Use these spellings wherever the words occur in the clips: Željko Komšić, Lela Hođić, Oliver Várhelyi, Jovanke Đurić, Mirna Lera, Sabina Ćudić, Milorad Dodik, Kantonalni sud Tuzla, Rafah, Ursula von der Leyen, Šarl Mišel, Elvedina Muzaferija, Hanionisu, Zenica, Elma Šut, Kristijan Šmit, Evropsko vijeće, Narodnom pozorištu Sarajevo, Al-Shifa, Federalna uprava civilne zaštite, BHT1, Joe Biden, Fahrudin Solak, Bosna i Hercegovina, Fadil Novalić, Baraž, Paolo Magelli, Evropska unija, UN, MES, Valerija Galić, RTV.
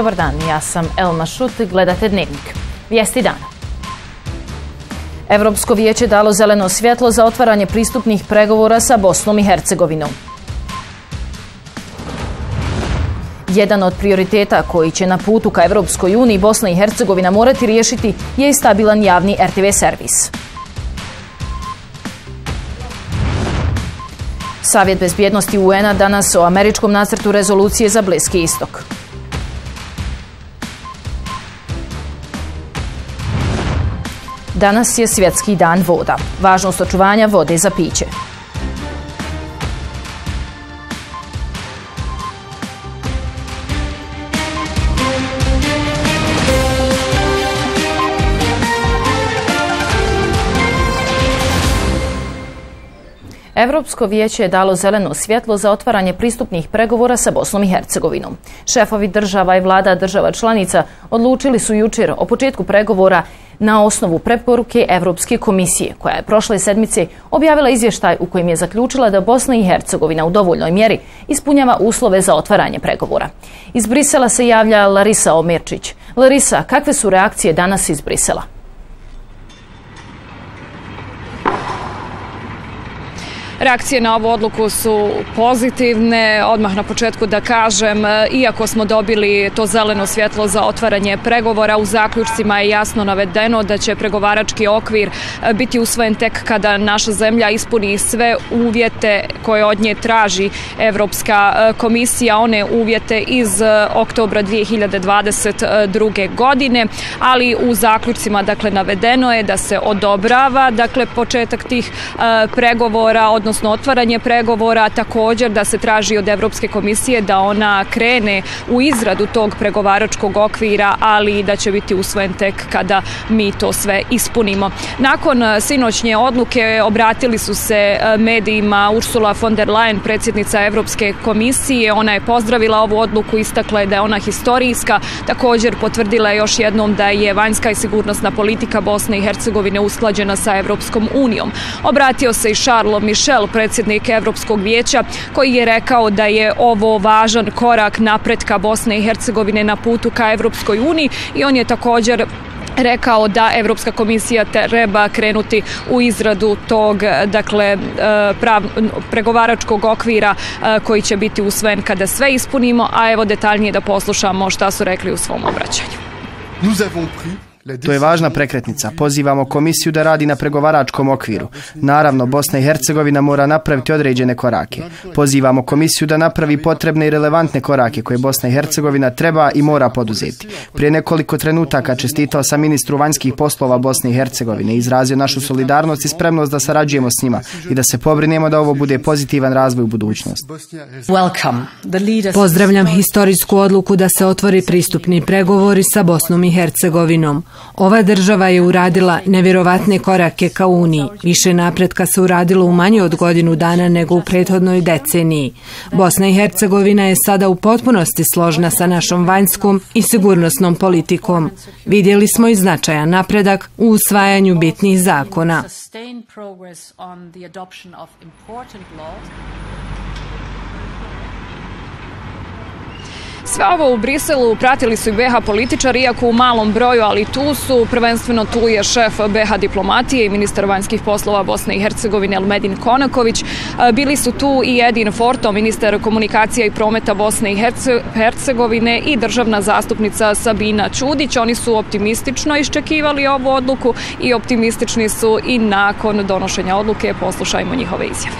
Dobar dan, ja sam Elma Šut, gledate Dnevnik. Vijesti dana. Evropsko vijeće dalo zeleno svjetlo za otvaranje pristupnih pregovora sa Bosnom i Hercegovinom. Jedan od prioriteta koji će na putu ka Evropskoj uniji Bosna i Hercegovina morati riješiti je i stabilan javni RTV servis. Savjet bezbjednosti UN-a danas o američkom nacrtu rezolucije za Bliski istok. Danas je Svjetski dan voda. Važnost očuvanja vode za piće. Evropsko vijeće je dalo zeleno svjetlo za otvaranje pristupnih pregovora sa Bosnom i Hercegovinom. Šefovi država i vlada država članica odlučili su jučer o početku pregovora na osnovu preporuke Evropske komisije, koja je prošle sedmice objavila izvještaj u kojem je zaključila da Bosna i Hercegovina u dovoljnoj mjeri ispunjava uslove za otvaranje pregovora. Iz Brisela se javlja Larisa Omerčić. Larisa, kakve su reakcije danas iz Brisela? Reakcije na ovu odluku su pozitivne. Odmah na početku da kažem, iako smo dobili to zeleno svjetlo za otvaranje pregovora, u zaključcima je jasno navedeno da će pregovarački okvir biti usvojen tek kada naša zemlja ispuni sve uvjete koje od nje traži Evropska komisija, one uvjete iz oktobra 2022. godine, ali u zaključcima dakle navedeno je da se odobrava dakle početak tih pregovora, odnosno otvaranje pregovora, također da se traži od Evropske komisije da ona krene u izradu tog pregovaračkog okvira, ali da će biti usvojen tek kada mi to sve ispunimo. Nakon sinoćnje odluke obratili su se medijima Ursula von der Leyen, predsjednica Evropske komisije. Ona je pozdravila ovu odluku, istakla je da je ona historijska, također potvrdila je još jednom da je vanjska i sigurnosna politika Bosne i Hercegovine usklađena sa Evropskom unijom. Obratio se i Šarl Mišel, predsjednik Evropskog vijeća, koji je rekao da je ovo važan korak napretka Bosne i Hercegovine na putu ka Evropskoj uniji, i on je također rekao da Evropska komisija treba krenuti u izradu tog dakle pregovaračkog okvira koji će biti usvojen kada sve ispunimo, a evo detaljnije da poslušamo šta su rekli u svom obraćanju. To je važna prekretnica. Pozivamo komisiju da radi na pregovaračkom okviru. Naravno, Bosna i Hercegovina mora napraviti određene korake. Pozivamo komisiju da napravi potrebne i relevantne korake koje Bosna i Hercegovina treba i mora poduzeti. Prije nekoliko trenutaka čestitao sam ministru vanjskih poslova Bosne i Hercegovine i izrazio našu solidarnost i spremnost da sarađujemo s njima i da se pobrinemo da ovo bude pozitivan razvoj u budućnosti. Pozdravljam historijsku odluku da se otvori pristupni pregovori sa Bosnom i Hercegovinom. Ova država je uradila nevjerovatne korake ka Uniji. Više napretka se uradilo u manje od godinu dana nego u prethodnoj deceniji. Bosna i Hercegovina je sada u potpunosti složna sa našom vanjskom i sigurnosnom politikom. Vidjeli smo i značajan napredak u usvajanju bitnih zakona. Sve ovo u Briselu pratili su i BH političari, iako u malom broju, ali tu su. Prvenstveno tu je šef BH diplomatije i ministar vanjskih poslova Bosne i Hercegovine Elmedin Konaković. Bili su tu i Edin Forto, ministar komunikacija i prometa Bosne i Hercegovine, i državna zastupnica Sabina Ćudić. Oni su optimistično iščekivali ovu odluku i optimistični su i nakon donošenja odluke. Poslušajmo njihove izjave.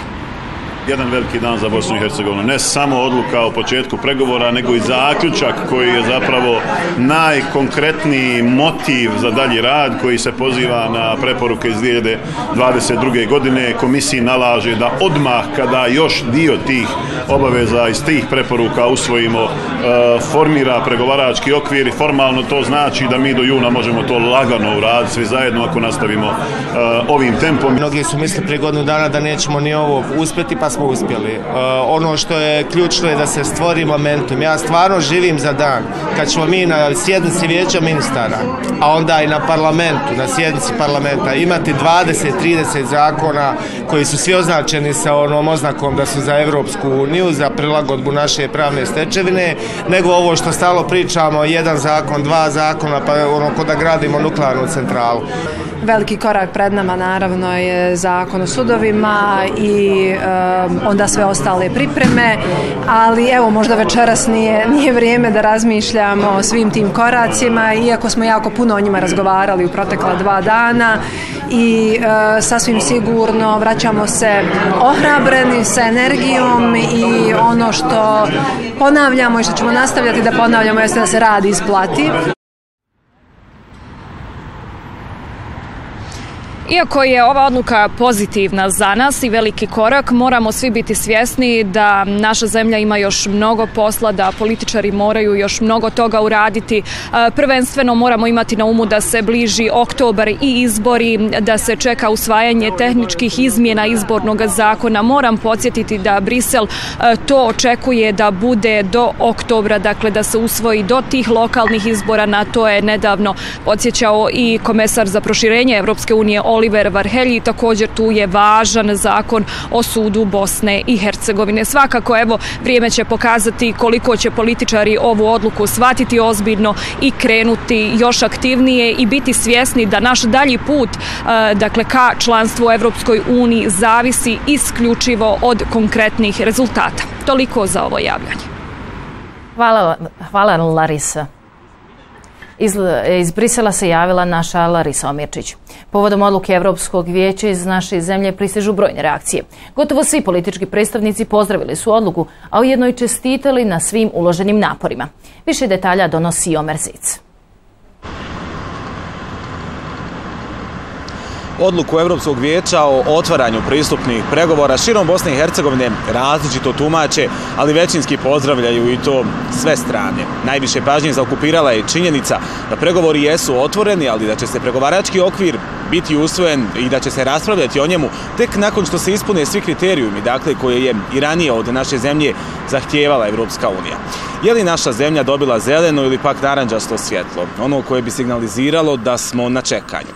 Jedan veliki dan za Bosnu i Hercegovinu. Ne samo odluka o početku pregovora, nego i zaključak koji je zapravo najkonkretniji motiv za dalji rad, koji se poziva na preporuke iz 2022. godine. Komisiji nalaže da odmah kada još dio tih obaveza iz tih preporuka usvojimo, formira pregovarački okvir, i formalno to znači da mi do juna možemo to lagano uraditi svi zajedno ako nastavimo ovim tempom. Mnogi su mislili prije godinu dana da nećemo ni ovo uspjeti, pa smo uspjeli. Ono što je ključno je da se stvori momentum. Ja stvarno živim za dan kad ćemo mi na sjednici vijeća ministara, a onda i na parlamentu, na sjednici parlamenta, imati 20-30 zakona koji su svi označeni sa onom oznakom da su za Evropsku uniju, za prilagodbu naše pravne stečevine, nego ovo što stalo pričamo, jedan zakon, dva zakona, pa ono ko da gradimo nuklearnu centralu. Veliki korak pred nama naravno je zakon o sudovima i onda sve ostale pripreme, ali evo možda večeras nije vrijeme da razmišljamo o svim tim koracima, iako smo jako puno o njima razgovarali u protekla 2 dana i sasvim sigurno vraćamo se ohrabreni, sa energijom i ono što ponavljamo i što ćemo nastavljati da ponavljamo jeste da se rad isplati. Iako je ova odluka pozitivna za nas i veliki korak, moramo svi biti svjesni da naša zemlja ima još mnogo posla, da političari moraju još mnogo toga uraditi. Prvenstveno moramo imati na umu da se bliži oktobar i izbori, da se čeka usvajanje tehničkih izmjena izbornog zakona. Moram podsjetiti da Brisel to očekuje da bude do oktobra, dakle da se usvoji do tih lokalnih izbora. Na to je nedavno podsjećao i komesar za proširenje Evropske unije Oliver Várhelyi, također tu je važan zakon o sudu Bosne i Hercegovine. Svakako, evo, vrijeme će pokazati koliko će političari ovu odluku shvatiti ozbiljno i krenuti još aktivnije i biti svjesni da naš dalji put, dakle, ka članstvu u Evropskoj uniji zavisi isključivo od konkretnih rezultata. Toliko za ovo javljanje. Hvala, Larisa. Iz Brisela se javila naša Larisa Omerčić. Povodom odluke Evropskog vijeća iz naše zemlje pristižu brojne reakcije. Gotovo svi politički predstavnici pozdravili su odluku, a ujedno i čestitali na svim uloženim naporima. Više detalja donosi Omer Zic. Odluku Evropskog vijeća o otvaranju pristupnih pregovora širom Bosne i Hercegovine različito tumače, ali većinski pozdravljaju i to sve strane. Najviše pažnje zaokupirala je činjenica da pregovori jesu otvoreni, ali da će se pregovarački okvir biti usvojen i da će se raspravljati o njemu tek nakon što se ispune svi kriterijumi, dakle, koje je i ranije od naše zemlje zahtijevala Evropska unija. Je li naša zemlja dobila zeleno ili pak naranđasto svjetlo, ono koje bi signaliziralo da smo na čekanju?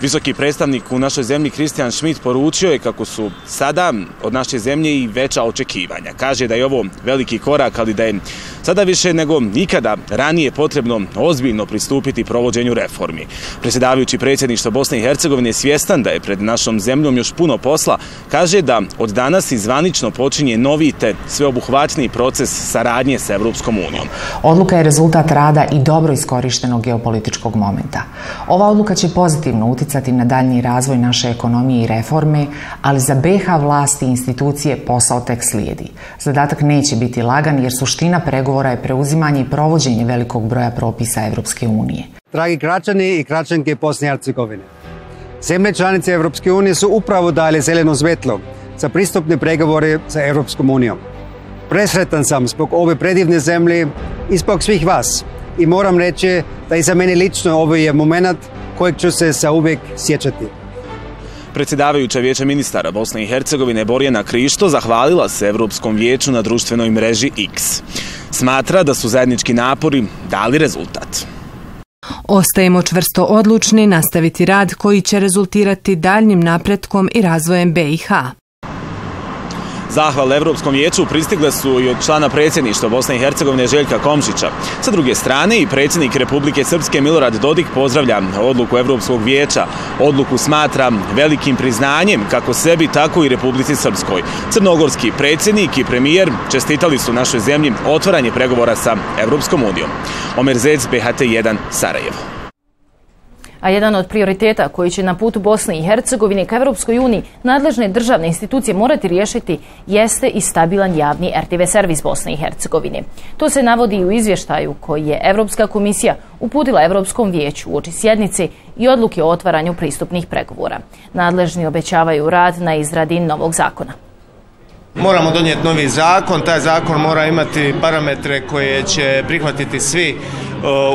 Visoki predstavnik u našoj zemlji Kristijan Šmit poručio je kako su sada od naše zemlje i veća očekivanja. Kaže da je ovo veliki korak, ali da je sada više nego nikada ranije potrebno ozbiljno pristupiti provođenju reformi. Predsjedavajući predsjedništva Bosne i Hercegovine je svjestan da je pred našom zemljom još puno posla. Kaže da od danas i zvanično počinje novi te sveobuhvatni proces saradnje sa Evropskom unijom. Odluka je rezultat rada i dobro iskorištenog geopolitičkog momenta. Ova odluka će pozitivno uticati na daljnji razvoj naše ekonomije i reforme, ali za BiH vlasti i institucije posao tek slijedi. Zadatak neće biti lagan jer suština pregovora je preuzimanje i provođenje velikog broja propisa Evropske unije. Dragi građani i građanke Bosne i Hercegovine, zemlje članice Evropske unije su upravo dale zeleno svetlo za pristupne pregovore sa Evropskom unijom. Presretan sam zbog ove predivne zemlje i zbog svih vas i moram reći da i za mene lično ovo je moment kojeg ću se zauvijek sjećati. Predsjedavajuća Vijeća ministara Bosne i Hercegovine Borjana Krišto zahvalila se Evropskom vijeću na društvenoj mreži X. Smatra da su zajednički napori dali rezultat. Ostajemo čvrsto odlučni nastaviti rad koji će rezultirati daljnjim napretkom i razvojem BiH. Zahvale Evropskom vijeću pristigle su i od člana predsjedništva Bosne i Hercegovine Željka Komšića. Sa druge strane i predsjednik Republike Srpske Milorad Dodik pozdravlja odluku Evropskog vijeća. Odluku smatra velikim priznanjem kako sebi, tako i Republici Srpskoj. Crnogorski predsjednik i premijer čestitali su našoj zemlji otvaranje pregovora sa Evropskom unijom. Omer Zec, BHT1, Sarajevo. A jedan od prioriteta koji će na putu Bosne i Hercegovine ka Evropskoj uniji nadležne državne institucije morati riješiti jeste i stabilan javni RTV servis Bosne i Hercegovine. To se navodi i u izvještaju koji je Evropska komisija uputila Evropskom vijeću uoči sjednice i odluke o otvaranju pristupnih pregovora. Nadležni obećavaju rad na izradi novog zakona. Moramo donijeti novi zakon, taj zakon mora imati parametre koje će prihvatiti svi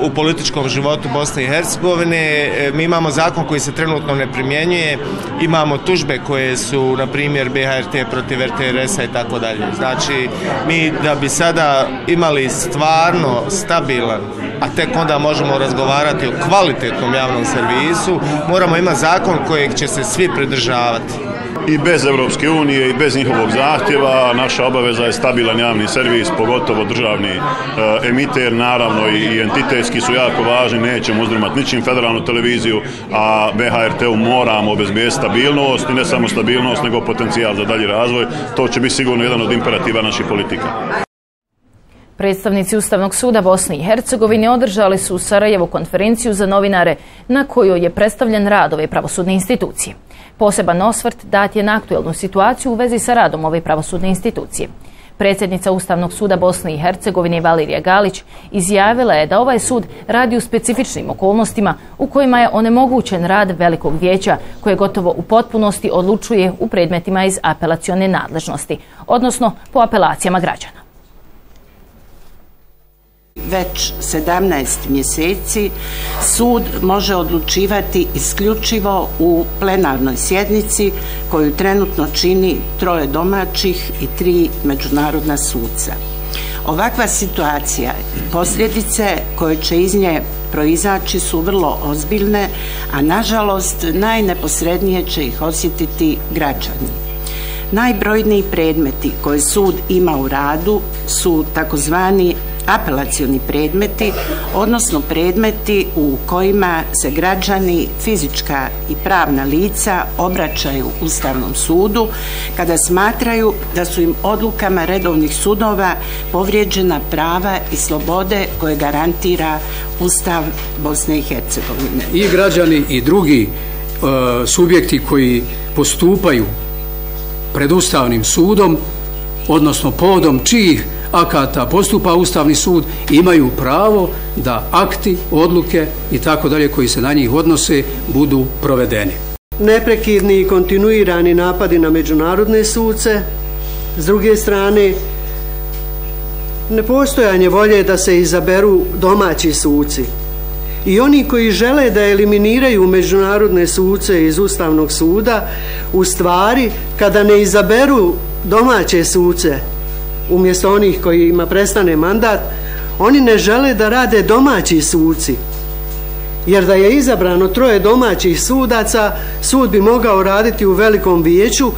u političkom životu Bosne i Hercegovine. Mi imamo zakon koji se trenutno ne primjenjuje, imamo tužbe koje su, na primjer, BHRT protiv RTRS-a i tako dalje. Znači, mi da bi sada imali stvarno stabilan, a tek onda možemo razgovarati o kvalitetnom javnom servisu, moramo imati zakon kojeg će se svi pridržavati. i bez Evropske unije i bez njihovog zahtjeva naša obaveza je stabilan javni servis, pogotovo državni emiter, naravno i entitetski su jako važni, nećemo uzdrmati ničim federalnu televiziju, a BHRT-u moramo obezbijediti stabilnost i ne samo stabilnost nego potencijal za dalji razvoj, to će biti sigurno jedan od imperativa naših politika. Predstavnici Ustavnog suda Bosne i Hercegovine održali su u Sarajevu konferenciju za novinare na kojoj je predstavljen rad ove pravosudne institucije. Poseban osvrt dat je na aktuelnu situaciju u vezi sa radom ove pravosudne institucije. Predsjednica Ustavnog suda Bosne i Hercegovine Valerija Galić izjavila je da ovaj sud radi u specifičnim okolnostima u kojima je onemogućen rad Velikog vijeća koje gotovo u potpunosti odlučuje u predmetima iz apelacione nadležnosti, odnosno po apelacijama građana. Već 17 mjeseci sud može odlučivati isključivo u plenarnoj sjednici koju trenutno čini 3 domaćih i 3 međunarodna suca. Ovakva situacija i posljedice koje će iz nje proizaći su vrlo ozbiljne, a nažalost najneposrednije će ih osjetiti građani. Najbrojniji predmeti koje sud ima u radu su takozvani apelacioni predmeti, odnosno predmeti u kojima se građani, fizička i pravna lica obraćaju Ustavnom sudu kada smatraju da su im odlukama redovnih sudova povrijeđena prava i slobode koje garantira Ustav Bosne i Hercegovine. I građani i drugi subjekti koji postupaju pred Ustavnim sudom, odnosno povodom čijih akata postupa Ustavni sud, imaju pravo da akti, odluke i tako dalje koji se na njih odnose budu provedeni. Neprekidni i kontinuirani napadi na međunarodne suce, s druge strane nepostojanje volje da se izaberu domaći suci i oni koji žele da eliminiraju međunarodne suce iz Ustavnog suda, u stvari kada ne izaberu domaće suce umjesto onih kojima prestane mandat, oni ne žele da rade domaći suci. Jer da je izabrano 3 domaćih sudaca, sud bi mogao raditi u Velikom vijeću.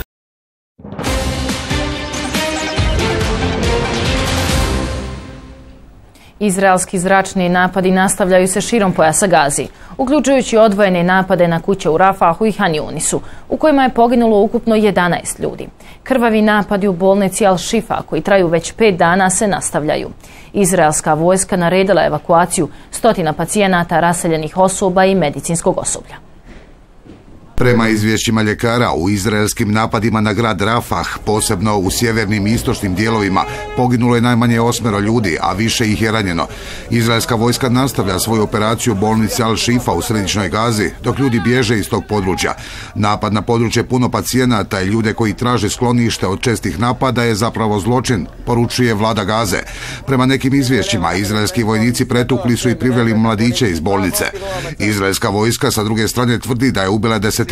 Izraelski zračni napadi nastavljaju se širom pojasa Gazi, uključujući odvojene napade na kuće u Rafahu i Hanionisu, u kojima je poginulo ukupno 11 ljudi. Krvavi napadi u bolnici Al-Shifa, koji traju već 5 dana, se nastavljaju. Izraelska vojska naredila evakuaciju 100 pacijenata, raseljenih osoba i medicinskog osoblja. Prema izvješćima ljekara, u izraelskim napadima na grad Rafah, posebno u sjevernim i istočnim dijelovima, poginulo je najmanje 8 ljudi, a više ih je ranjeno. Izraelska vojska nastavlja svoju operaciju bolnice Al-Shifa u središnjoj Gazi, dok ljudi bježe iz tog područja. Napad na područje puno pacijenata i ljude koji traže sklonište od čestih napada je zapravo zločin, poručuje vlada Gaze. Prema nekim izvješćima, izraelski vojnici pretukli su i privreli mladiće iz bolnice. Izraelska vojska sa druge strane tvrdi da je ubila 10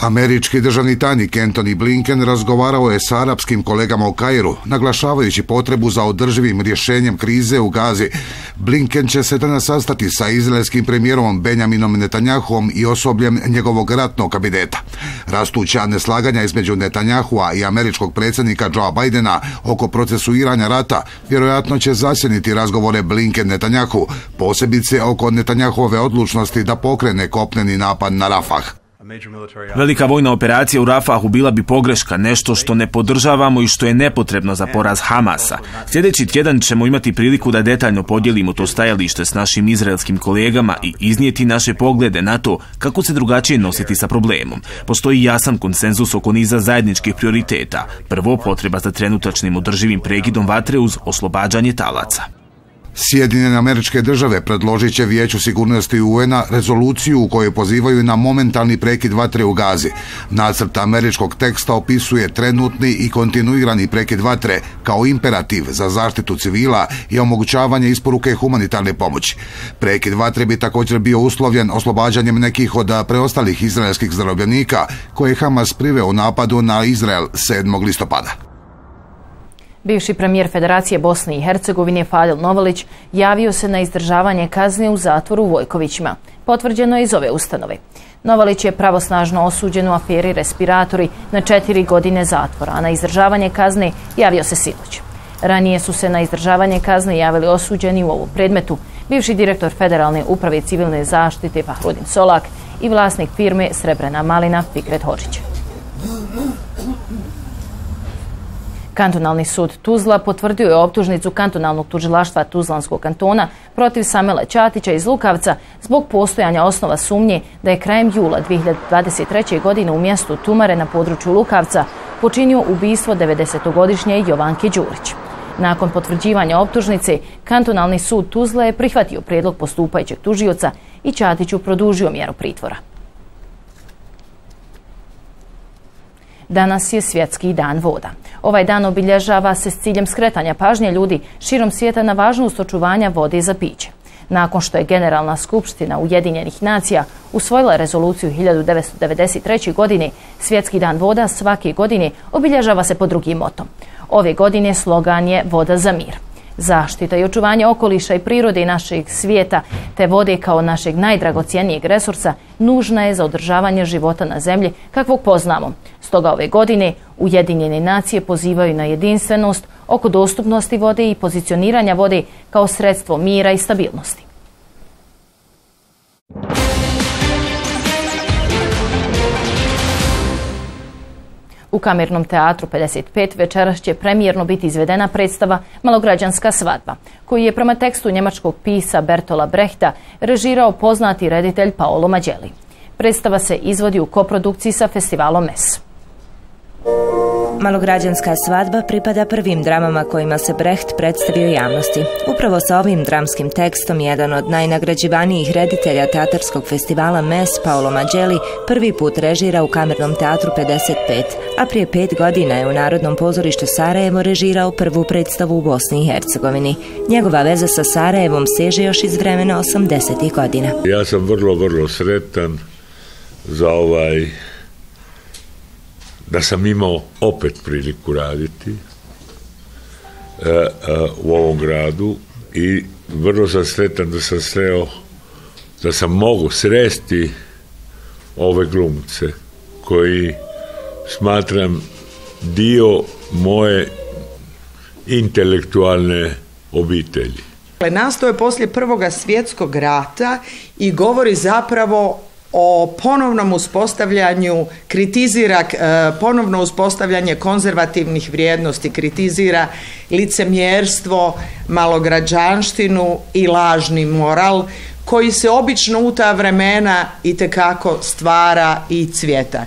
Američki državni tajnik Antony Blinken razgovarao je s arapskim kolegama u Kairu, naglašavajući potrebu za održivim rješenjem krize u Gazi. Blinken će se danas sastati sa izraelskim premijerom Benjaminom Netanjahuom i osobljem njegovog ratnog kabineta. Rastuća neslaganja između Netanjahua i američkog predsjednika Joea Bidena oko procesuiranja rata vjerojatno će zasjeniti razgovore Blinken-Netanjahu, posebice oko Netanjahuove odlučnosti da pokrene kopneni napad na Rafah. Velika vojna operacija u Rafahu bila bi pogreška, nešto što ne podržavamo i što je nepotrebno za poraz Hamasa. Sljedeći tjedan ćemo imati priliku da detaljno podijelimo to stajalište s našim izraelskim kolegama i iznijeti naše poglede na to kako se drugačije nositi sa problemom. Postoji jasan konsenzus oko niza zajedničkih prioriteta. Prvo, potreba za trenutačnim održivim prekidom vatre uz oslobađanje talaca. Sjedinjene Američke Države predložit će Vijeću sigurnosti UN-a rezoluciju u kojoj pozivaju na momentalni prekid vatre u Gazi. Nacrt američkog teksta opisuje trenutni i kontinuirani prekid vatre kao imperativ za zaštitu civila i omogućavanje isporuke humanitarne pomoći. Prekid vatre bi također bio uslovljen oslobađanjem nekih od preostalih izraelskih zarobljenika koje je Hamas priveo u napadu na Izrael 7. listopada. Bivši premijer Federacije Bosne i Hercegovine Fadil Novalić javio se na izdržavanje kazne u zatvoru u Vojkovićima. Potvrđeno je iz ove ustanove. Novalić je pravosnažno osuđen u aferi Respiratori na 4 godine zatvora, a na izdržavanje kazne javio se sinoć. Ranije su se na izdržavanje kazne javili osuđeni u ovom predmetu bivši direktor Federalne uprave civilne zaštite Fahrudin Solak i vlasnik firme Srebrena Malina Fikret Hočić. Kantonalni sud Tuzla potvrdio je optužnicu Kantonalnog tužilaštva Tuzlanskog kantona protiv Samela Ćatića iz Lukavca zbog postojanja osnova sumnje da je krajem jula 2023. godine u mjestu Tumare na području Lukavca počinio ubistvo 90-godišnje Jovanke Đurić. Nakon potvrđivanja optužnice, Kantonalni sud Tuzla je prihvatio prijedlog postupajućeg tužioca i Ćatiću produžio mjeru pritvora. Danas je Svjetski dan voda. Ovaj dan obilježava se s ciljem skretanja pažnje ljudi širom svijeta na važnost očuvanja vode za piće. Nakon što je Generalna skupština Ujedinjenih nacija usvojila rezoluciju 1993. godine, Svjetski dan voda svake godine obilježava se pod drugim motom. Ove godine slogan je Voda za mir. Zaštita i očuvanje okoliša i prirode našeg svijeta te vode kao našeg najdragocijenijeg resursa nužna je za održavanje života na zemlji kakvog poznamo. Stoga ove godine Ujedinjene nacije pozivaju na jedinstvenost oko dostupnosti vode i pozicioniranja vode kao sredstvo mira i stabilnosti. U Kamernom teatru 55 večeras će premijerno biti izvedena predstava Malograđanska svadba, koju je prema tekstu njemačkog pisca Bertola Brehta režirao poznati reditelj Paolo Magelli. Predstava se izvodi u koprodukciji sa festivalom MES. Malograđanska svadba pripada prvim dramama kojima se Brecht predstavio javnosti. Upravo sa ovim dramskim tekstom jedan od najnagrađivanijih reditelja teatarskog festivala MES, Paolo Magelli, prvi put režira u Kamernom teatru 55, a prije 5 godina je u Narodnom pozorištu Sarajevo režirao prvu predstavu u Bosni i Hercegovini. Njegova veza sa Sarajevom seže još iz vremena 80-ih godina. Ja sam vrlo sretan za da sam imao opet priliku raditi u ovom gradu i vrlo sam sretan da sam mogu sresti ove glumce koji smatram dio moje intelektualne obitelji. Nastao je poslije Prvoga svjetskog rata i govori zapravo o ponovnom uspostavljanju, kritizira ponovno uspostavljanje konzervativnih vrijednosti, kritizira licemjerstvo, malograđanštinu i lažni moral koji se obično u ta vremena itekako stvara i cvjeta.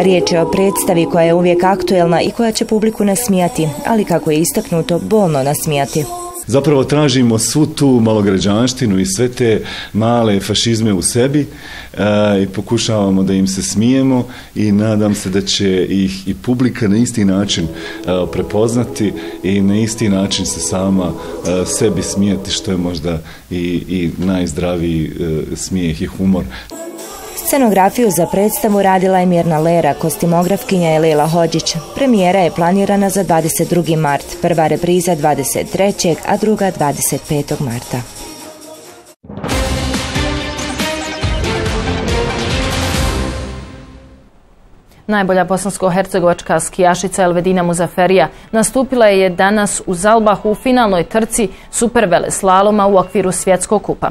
Riječ je o predstavi koja je uvijek aktuelna i koja će publiku nasmijati, ali kako je istaknuto, bolno nasmijati. Zapravo tražimo svu tu malograđanštinu i sve te male fašizme u sebi i pokušavamo da im se smijemo i nadam se da će ih i publika na isti način prepoznati i na isti način se sama sebi smijeti, što je možda i najzdraviji smijeh i humor. Scenografiju za predstavu radila je Mirna Lera, kostimografkinja je Lela Hođić. Premijera je planirana za 22. mart, prva repriza 23. a druga 25. marta. Najbolja bosansko-hercegovačka skijašica Elvedina Muzaferija nastupila je danas u Zalbahu u finalnoj trci superveleslaloma u okviru svjetskog kupa.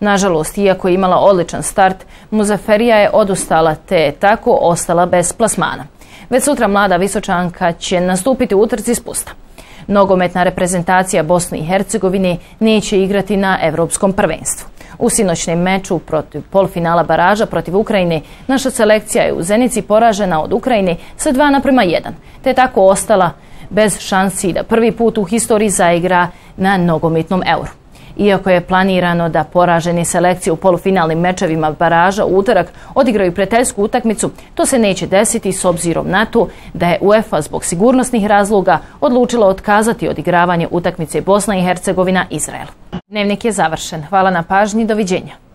Nažalost, iako je imala odličan start, Muzaferija je odustala te je tako ostala bez plasmana. Već sutra mlada Visočanka će nastupiti u utrci spusta. Nogometna reprezentacija Bosne i Hercegovine neće igrati na evropskom prvenstvu. U sinoćnem meču protiv polfinala Baraža protiv Ukrajine naša selekcija je u Zenici poražena od Ukrajine sa 2:1, te je tako ostala bez šansi da prvi put u historiji zaigra na nogometnom euru. Iako je planirano da poraženi selekcije u polufinalnim mečevima Baraža u utorak odigraju prijateljsku utakmicu, to se neće desiti s obzirom na to da je UEFA zbog sigurnosnih razloga odlučila otkazati odigravanje utakmice Bosna i Hercegovina-Izrael. Dnevnik je završen. Hvala na pažnji. Doviđenja.